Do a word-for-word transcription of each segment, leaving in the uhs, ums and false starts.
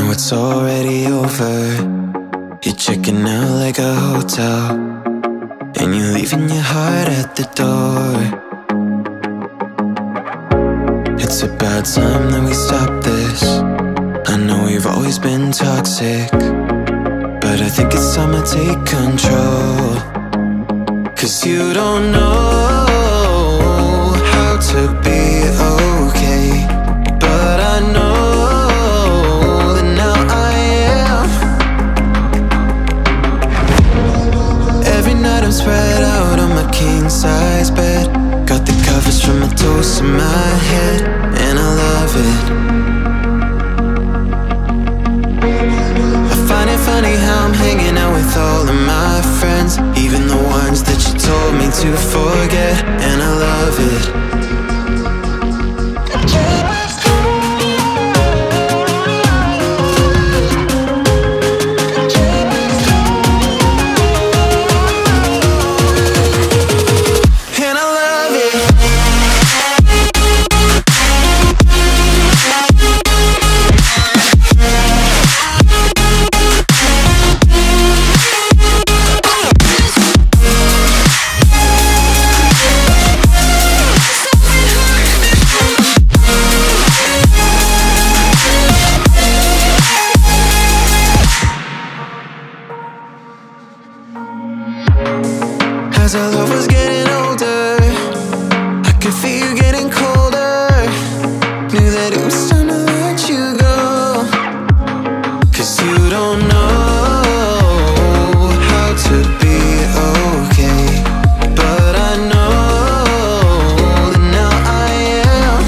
know it's already over. You're checking out like a hotel, and you're leaving your heart at the door. It's about time that we stop this. I know we've always been toxic, but I think it's time I take control. Cause you don't know how to be okay, but I know that now I am. Every night I'm spread out on my king-size bed, got the covers from my toes to my head, and I love it. I find it funny how I'm hanging out with all of my friends, even the ones that you told me to forget, and I love it. As our love was getting older, I could feel you getting colder. Knew that it was time to let you go. Cause you don't know how to be okay, but I know that now I am.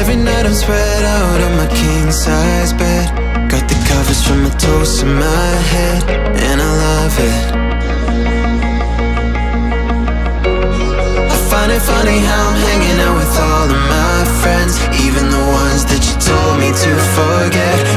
Every night I'm spread out on my king-size bed, got the covers from my toes to my head, and I love it. I find it funny how I'm hanging out with all of my friends, even the ones that you told me to forget.